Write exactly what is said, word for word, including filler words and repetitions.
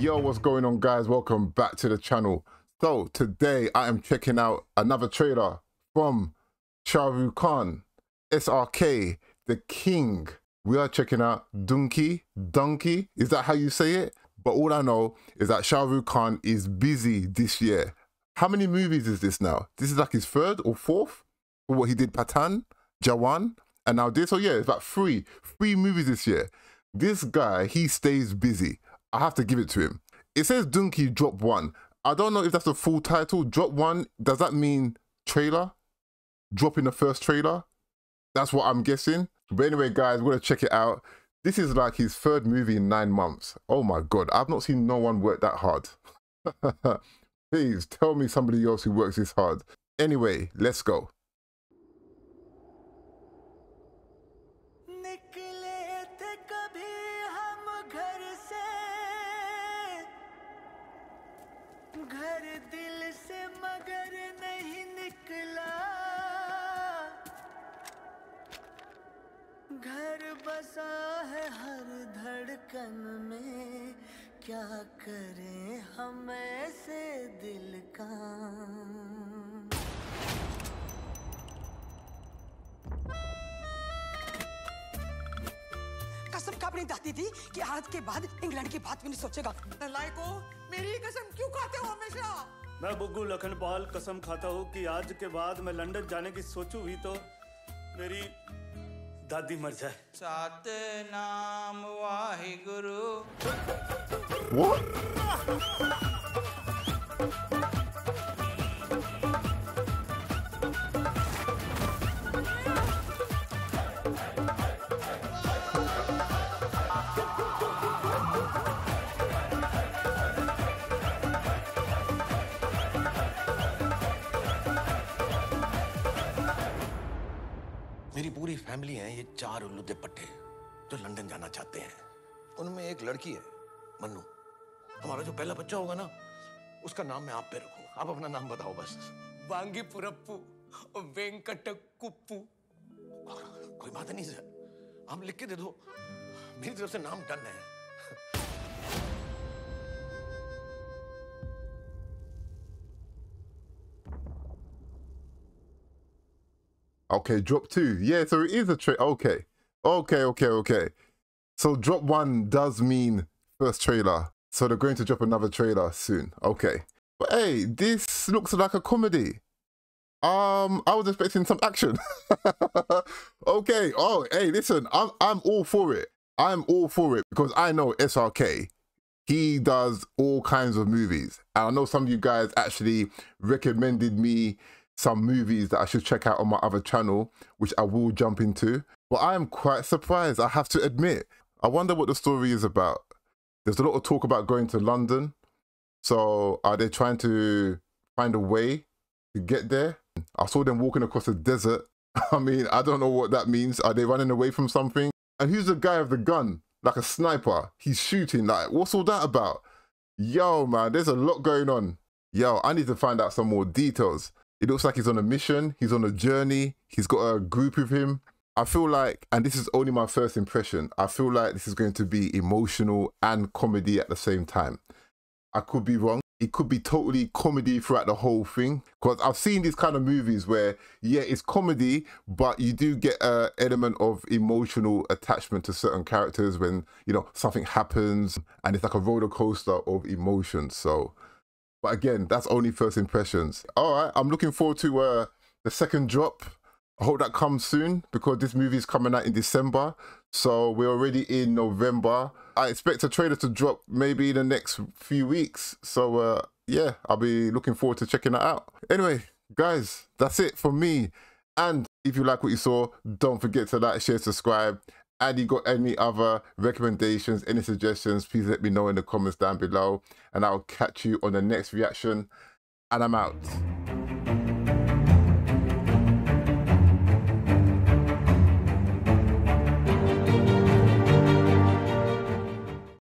Yo, what's going on, guys? Welcome back to the channel. So today I am checking out another trailer from Shah Rukh Khan, S R K, the King. We are checking out Dunki, Dunki, is that how you say it? But all I know is that Shah Rukh Khan is busy this year. How many movies is this now? This is like his third or fourth? Or what, he did Pathaan, Jawan, and now this? So yeah, it's like three, three movies this year. This guy, he stays busy. I have to give it to him. It says Dunki Drop One. I don't know if that's the full title. Drop One, does that mean trailer? Dropping the first trailer? That's what I'm guessing. But anyway, guys, we're gonna check it out. This is like his third movie in nine months. Oh my God, I've not seen no one work that hard. Please tell me somebody else who works this hard. Anyway, let's go. घर दिल से मगर नहीं निकला घर बसा है हर धड़कन में क्या करें हम ऐसे दिल का कसम का अपनी दादी थी कि आज के बाद इंग्लैंड की बात भी नहीं सोचेगा लायको मेरी कसम क्यों खाते हो हमेशा मैं बुग्गू लखनपाल कसम खाता हूँ कि आज के बाद मैं लंदन जाने की सोचूं भी तो मेरी दादी मर जाए सतनाम वाहिगुरु मेरी पूरी फैमिली है ये चार उल्लूदे पट्टे जो लंदन जाना चाहते हैं उनमें एक लड़की है मन्नू हमारा जो पहला बच्चा होगा ना उसका नाम मैं आप पे रखूंगा आप अपना नाम बताओ बस वांगी पुरप्पू वेंकट कुप्पू कोई बात नहीं सर आप लिख के दे दो मेरी तरफ से नाम डन है Okay, Drop Two. Yeah, so it is a trailer. Okay. Okay, okay, okay. So Drop One does mean first trailer. So they're going to drop another trailer soon. Okay. But hey, this looks like a comedy. Um, I was expecting some action. Okay. Oh, hey, listen, I'm, I'm all for it. I'm all for it because I know S R K. He does all kinds of movies. And I know some of you guys actually recommended me some movies that I should check out on my other channel, which I will jump into. But I am quite surprised, I have to admit. I wonder what the story is about. There's a lot of talk about going to London. So are they trying to find a way to get there? I saw them walking across the desert. I mean, I don't know what that means. Are they running away from something? And who's the guy with the gun? Like a sniper. He's shooting. Like, what's all that about? Yo, man, there's a lot going on. Yo, I need to find out some more details. It looks like he's on a mission, he's on a journey, he's got a group with him. I feel like, and this is only my first impression, I feel like this is going to be emotional and comedy at the same time. I could be wrong. It could be totally comedy throughout the whole thing. Because I've seen these kind of movies where, yeah, it's comedy, but you do get an element of emotional attachment to certain characters when, you know, something happens and it's like a roller coaster of emotions. So... But again, that's only first impressions. All right, I'm looking forward to uh, the second drop. I hope that comes soon because this movie is coming out in December. So we're already in November. I expect a trailer to drop maybe in the next few weeks. So uh, yeah, I'll be looking forward to checking that out. Anyway, guys, that's it for me. And if you like what you saw, don't forget to like, share, subscribe. And you got any other recommendations, any suggestions, please let me know in the comments down below. And I'll catch you on the next reaction. And I'm out.